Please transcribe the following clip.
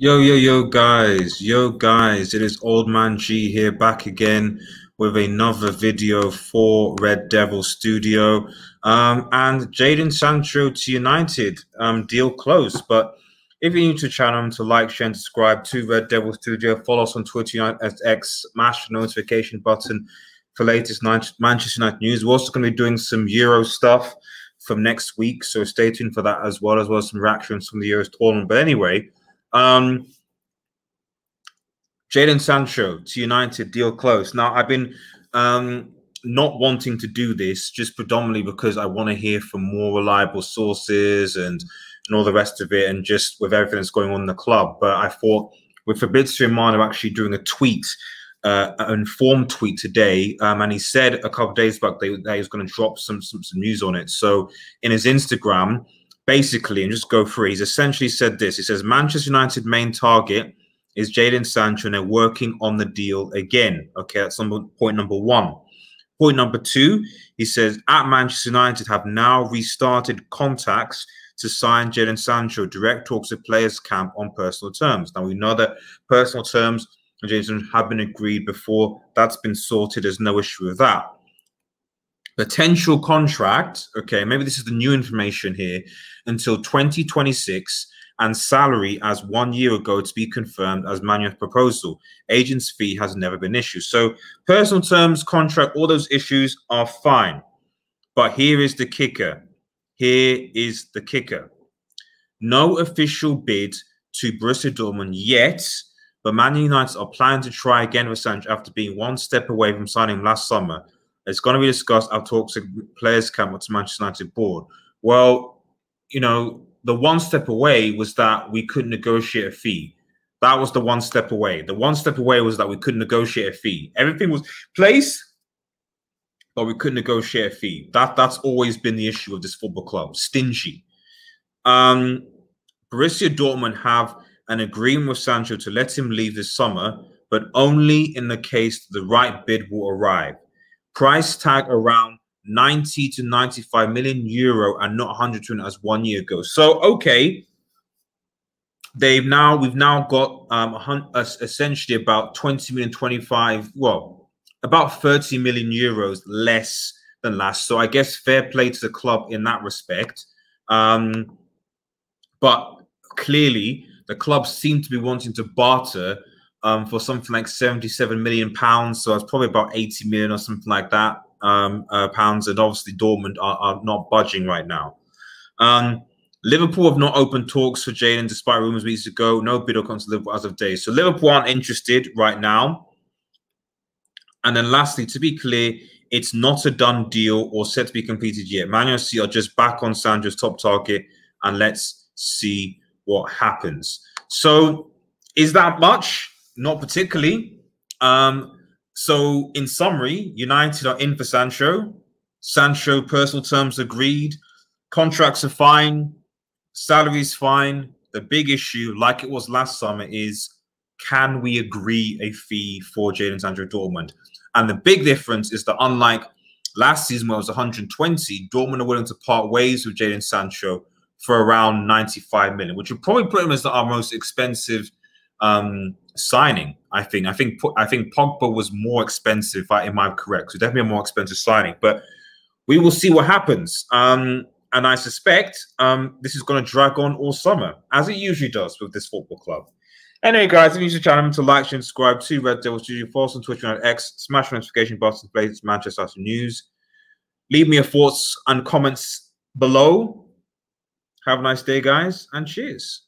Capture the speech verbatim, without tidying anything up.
Yo, yo, yo, guys. Yo, guys. It is Old Man G here, back again with another video for Red Devil Studio. Um, and Jadon Sancho to United, um, deal close. But if you're new to the channel, to like, share, and subscribe to Red Devil Studio. Follow us on Twitter at X. Smash the notification button for latest Manchester United news. We're also going to be doing some Euro stuff from next week, so stay tuned for that as well, as well as some reactions from the Euros tournament. But anyway, um Jadon Sancho to United, deal close. Now, I've been um not wanting to do this just predominantly because I want to hear from more reliable sources and and all the rest of it, and just with everything that's going on in the club. But I thought, with Fabrizio Romano actually doing a tweet, uh, an informed tweet today, um, and he said a couple of days back that he was going to drop some, some some news on it. So in his Instagram, basically, and just go through it, he's essentially said this. He says, Manchester United main target is Jadon Sancho, and they're working on the deal again. Okay, that's number, point number one. Point number two, he says, at Manchester United have now restarted contacts to sign Jadon Sancho. Direct talks with players camp on personal terms. Now, we know that personal terms and Jadon Sancho have been agreed before. That's been sorted. There's no issue with that. Potential contract, okay, maybe this is the new information here, until twenty twenty-six, and salary as one year ago to be confirmed as Manuel's proposal. Agent's fee has never been issued. So personal terms, contract, all those issues are fine. But here is the kicker. Here is the kicker. No official bid to Borussia Dortmund yet, but Man United are planning to try again with Sancho after being one step away from signing him last summer. It's going to be discussed. I'll talk to players camp or to Manchester United board. Well, you know, the one step away was that we couldn't negotiate a fee. That was the one step away. The one step away was that we couldn't negotiate a fee. Everything was in place, but we couldn't negotiate a fee. That that's always been the issue of this football club. Stingy. Um, Borussia Dortmund have an agreement with Sancho to let him leave this summer, but only in the case the right bid will arrive. Price tag around ninety to ninety-five million euro, and not one hundred as one year ago. So, okay, they've now we've now got um, essentially about twenty million, twenty-five, well, about thirty million euros less than last. So I guess fair play to the club in that respect. Um, but clearly, the club seem to be wanting to barter Um, for something like seventy-seven million pounds, so it's probably about eighty million or something like that um, uh, pounds. And obviously, Dortmund are, are not budging right now. Um, Liverpool have not opened talks for Jadon, despite rumours weeks ago. No bid or comes to Liverpool as of today. So Liverpool aren't interested right now. And then, lastly, to be clear, it's not a done deal or set to be completed yet. Man United are just back on Sancho's top target, and let's see what happens. So, is that much? Not particularly. Um, so, in summary, United are in for Sancho. Sancho, personal terms agreed. Contracts are fine. Salary's fine. The big issue, like it was last summer, is can we agree a fee for Jadon Sancho Dortmund? And the big difference is that unlike last season where it was one hundred twenty, Dortmund are willing to part ways with Jadon Sancho for around ninety-five million, which would probably put him as our most expensive um signing. I think I think I think Pogba was more expensive, if I am correct, so definitely a more expensive signing. But we will see what happens, um and I suspect um this is going to drag on all summer, as it usually does with this football club. Anyway, guys, if you use the channel, to like, share, and subscribe to Red Devil Studio. Follow us on Twitter at X. Smash the notification button. Plays Manchester United news. Leave me your thoughts and comments below. Have a nice day, guys, and cheers.